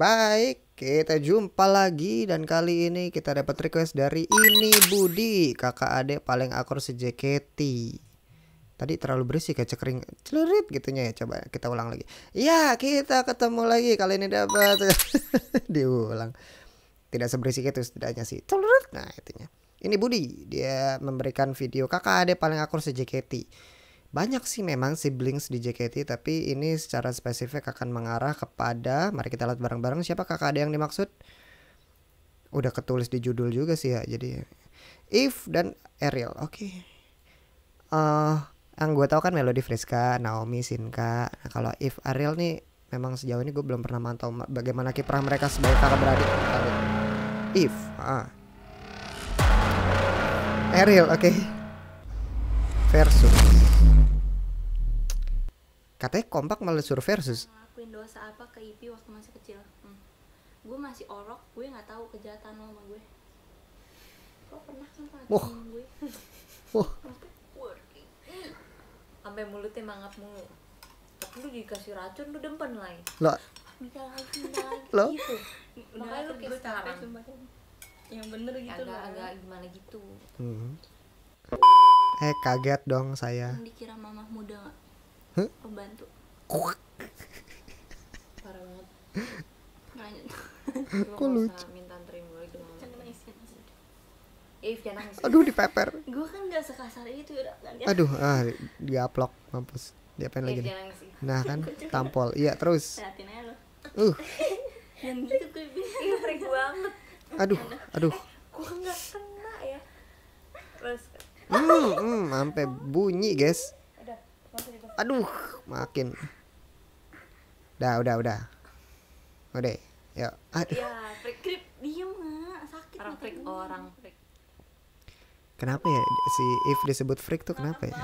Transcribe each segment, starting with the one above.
Baik, kita jumpa lagi dan kali ini kita dapat request dari Ini Budi, kakak adik paling akur se-JKT. Tadi terlalu berisik ya, cekering celurit gitunya ya. Coba kita ulang lagi. Ya, kita ketemu lagi. Kali ini dapat diulang. Tidak seberisik itu setidaknya sih. Celurit. Nah, itunya. Ini Budi, dia memberikan video kakak adik paling akur se-JKT. Banyak sih memang siblings di JKT, tapi ini secara spesifik akan mengarah kepada, mari kita lihat bareng-bareng siapa kakak adik yang dimaksud. Udah ketulis di judul juga sih ya, jadi Eve dan Ariel. Oke. Yang gue tau kan Melody Friska, Naomi Sinka. Nah, kalau Eve Ariel nih memang sejauh ini gue belum pernah mantau bagaimana kiprah mereka sebagai kakak beradik. Eve, Ariel, oke. Versus. Katanya kompak malah suruh versus. Ngakuin dosa apa ke Ipi waktu masih kecil? Gue masih orok, gue nggak tahu kejahatan lo sama gue. Kok pernah kan ngatain gue? Sampai mulutnya mangap mulu. Tapi lu dikasih racun, lu dempen lagi. Lo? Minta lagi gitu. Makanya lu kayak sekarang. Yang bener gitu. Agak gimana gitu. Kaget dong saya. Yang dikira mamah muda nggak? Pembantu. Parah banget. Kok lucu. Aduh, dipeper. Gue kan gak sekasar itu. Aduh, diaplok mampus. Dia pengen lagi. Nah kan, tampol. Iya, terus. Liatin aja lo. Yang gitu gue bikin freak banget. Aduh. Gue gak kena ya. Terus. Sampai bunyi, guys. Aduh, makin. Udah. Udah, yuk. Aduh. Ya, freak diem nggak sakit. Orang freak. Kenapa ya si Eve disebut freak tuh, kenapa ya?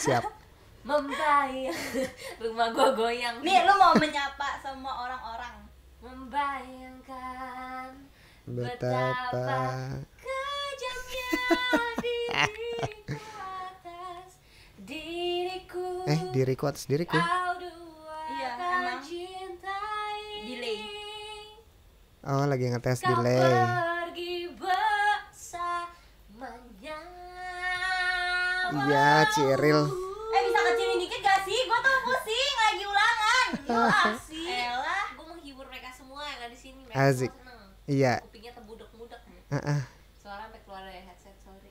Siap. Membayang. Rumah gua goyang. Nih, lu mau menyapa semua orang-orang. Membayangkan betapa diriku atas diriku. Iya, emang delay. Oh, lagi ngetes delay. Iya, Ciril. Bisa kecilin dikit gak sih? Gua tuh pusing lagi ulangan. Elah, gua menghibur mereka semua yang ada di sini. Asik. Iya. Kupingnya tembudek-mudek. Suara sampai keluar dari headset, sorry.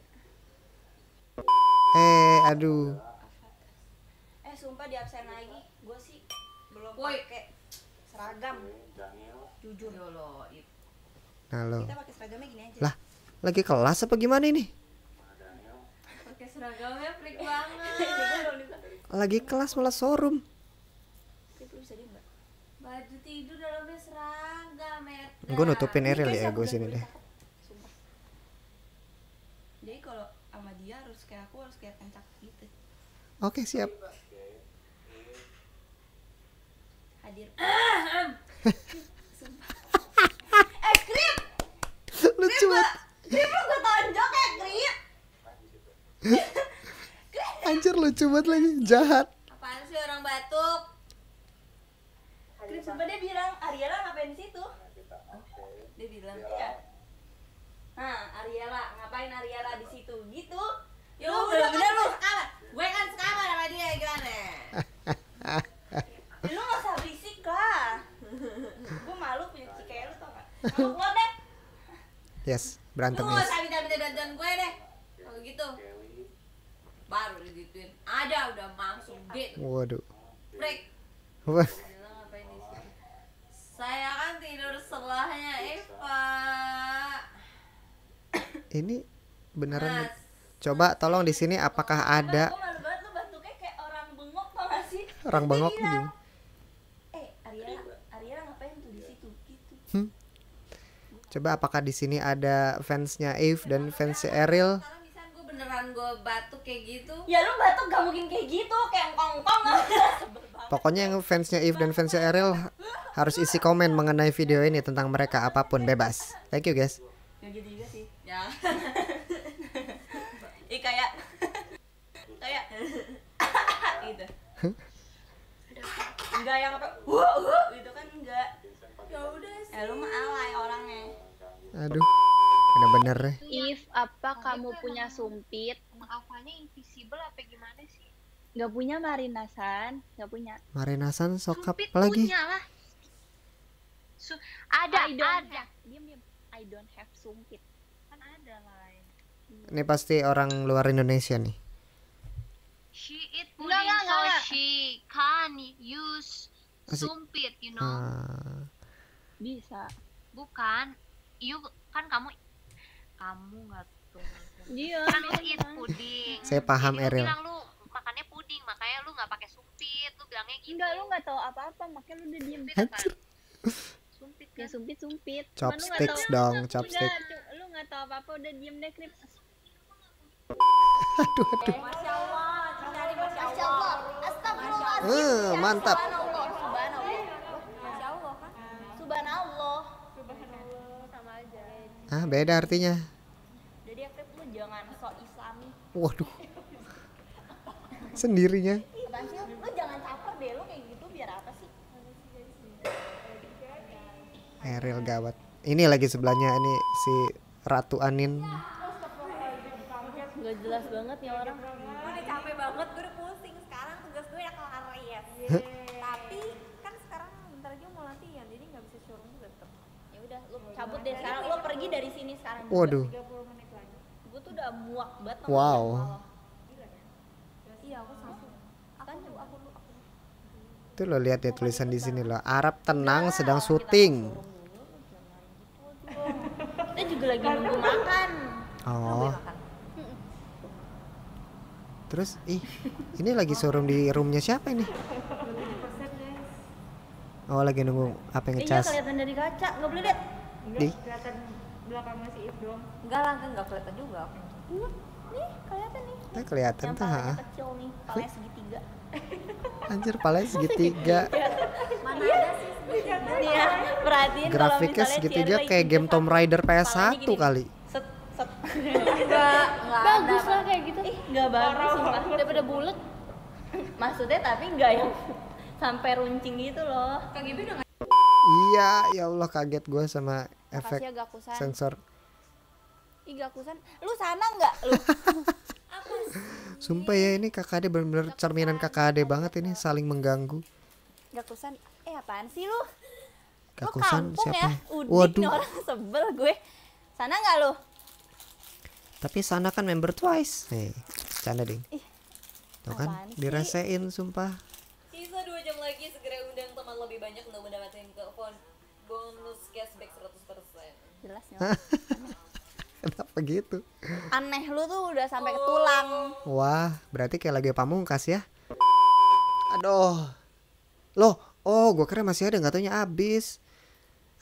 Aduh. Sumpah di absen lagi, gue sih belum pakai seragam, jujur. Halo. Kita pakai seragamnya gini aja. Lah, lagi kelas apa gimana ini? Pakai seragamnya freak banget. Lagi kelas malah showroom. Baju tidur dalamnya seragam. Gue nutupin Ariel ya, gue sini deh. Jadi kalau sama dia harus kayak aku, harus kayak pencak gitu. Oke, siap. Hadir. Krip. Lucu banget. Krip lu gue tonjok ya, Krip. Anjir, lucu banget lagi, jahat. Apaan sih orang batuk? Krip sumpah dia bilang, Ariela ngapain di situ? Dia bilang, iya. Nah, Ariela, ngapain Ariela di situ? Gitu. Yo, bener-bener lu sekamar. Gue kan sekamar sama dia, gimana? Lu gak usah berisik lah. Gue malu punya cikaya lu, tau gak? Kamu keluar deh. Yes, berantem. Lu gak usah minta-minta bantuan gue deh. Kalau gitu baru digituin. Ada, udah langsung date. Waduh. Break. Apa? Saya kan tidur selahnya Eva. Ini beneran. Coba tolong di sini apakah ada. Gue malu banget, lu bentuknya kayak orang bengok, tau gak sih? Orang bengok gitu. Coba apakah di sini ada fansnya Eve dan fansnya Ariel? Misalnya gue beneran batuk kayak gitu. Ya lu batuk gak mungkin kayak gitu, kayak kongkong. Pokoknya yang fansnya Eve dan fansnya Ariel harus isi komen mengenai video ini tentang mereka, apapun bebas. Thank you guys. Ya gitu juga sih. Ya. Kayak gitu. Enggak yang apa gitu kan, enggak. Ya udah sih. Ya lu mah alay orangnya. Aduh. Bener-bener deh. If apa kamu punya sumpit? Alfanya invisible apa gimana sih? Enggak punya Marinasan, enggak punya. Marinasan sokap lagi. Punya lah. Ada. Diam. I don't have sumpit. Kan ada lah. Ini pasti orang luar Indonesia nih. She eat pudding, so she can use sumpit, you know. Bisa. Bukan. You kan kamu nggak tuh. Iya. Kan lu eat puding. Saya paham Ariel. Bilang lu makannya puding, makanya lu nggak pakai sumpit. Lu bilangnya gitu. Enggak, lu nggak tahu apa-apa, makanya lu udah diem. Sumpit kan? Sumpit. Chopsticks dong, chopsticks. Lu nggak tahu apa-apa, udah diem deh, Krip. Aduh. Masya Allah, cari Masya Allah. Astagfirullahaladzim. Mantap. Subhanallah kan? Subhanallah. Sama aja. Ah, beda artinya. Jadi Krip lu jangan sok Islami. Waduh. Sendirinya. Lu jangan caper deh, lu kayak gitu biar apa sih? Ariel gawat. Ini lagi sebelahnya ini si Ratu Anin. Gak jelas banget ya orang. Gue udah capek banget, gue udah pusing. Sekarang tugas gue yang larian. Tapi kan sekarang bentar aja mau latihan, jadi gak bisa showroom juga tetep. Ya udah, lu cabut deh sekarang, lu pergi dari sini sekarang. Waduh. 30 menit lagi. Gue tuh udah muak banget. Wow. Iya, aku satu. Aku. Itu lo lihat ya tulisan di sini lo. Arab tenang sedang syuting. Kita juga lagi nunggu makan. Oh. Terus, ini lagi showroom di roomnya siapa ini? Oh, lagi nunggu apa yang ngecas? Iya, kelihatan dari kaca, nggak boleh lihat. Nggak, kelihatan belakang masih Eve doang. Nggak lah, nggak kelihatan juga. Nih, kelihatan nih. Nah, kelihatan tuh, ha? Yang kecil nih, palanya segitiga. Anjir, palanya segitiga. Mana ada sih segitiga? Perhatiin grafiknya segitiga kayak game Tomb Raider PS1 kali. Enggak bagus lah kayak gitu. Enggak bagus sumpah. Daripada bulet. Maksudnya tapi enggak yang sampai runcing gitu loh. Kang Ibu udah. Iya, ya Allah kaget gue sama efek sensor. Ih, Gakusan. Lu sana enggak lu? Sumpah ya ini KKD bener-bener cerminan KKD banget ini, saling mengganggu. Gakusan. Apaan sih lu? Gakusan siapa? Waduh, orang sebel gue. Sana enggak lu? Tapi sana kan member Twice. Nih, canda ding. Tuh kan dirasain sumpah. Sisa 2 jam lagi, segera undang teman lebih banyak untuk mendapatkan kupon bonus cashback 100%. Jelas ya. Kenapa gitu? Aneh lu tuh udah sampai ke tulang. Wah, berarti kayak lagi pamungkas ya. Aduh. Loh, gua kira masih ada, enggak taunya habis.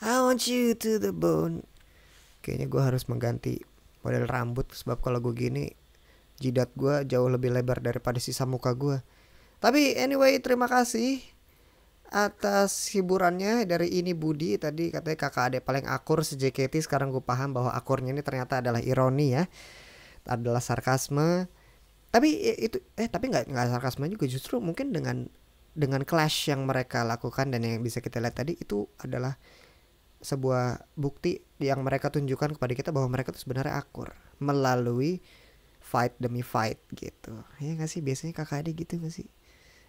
I want you to the bone. Kayaknya gua harus mengganti model rambut, sebab kalau gue gini jidat gue jauh lebih lebar daripada sisa muka gue. Tapi anyway, terima kasih atas hiburannya dari Ini Budi. Tadi katanya kakak adik paling akur se-JKT. Sekarang gue paham bahwa akurnya ini ternyata adalah ironi ya, adalah sarkasme. Tapi itu tapi nggak sarkasme juga, justru mungkin dengan clash yang mereka lakukan dan yang bisa kita lihat tadi itu adalah sebuah bukti yang mereka tunjukkan kepada kita bahwa mereka tuh sebenarnya akur melalui fight demi fight gitu. Ya nggak sih, biasanya KKD gitu nggak sih?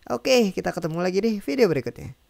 Oke, kita ketemu lagi di video berikutnya.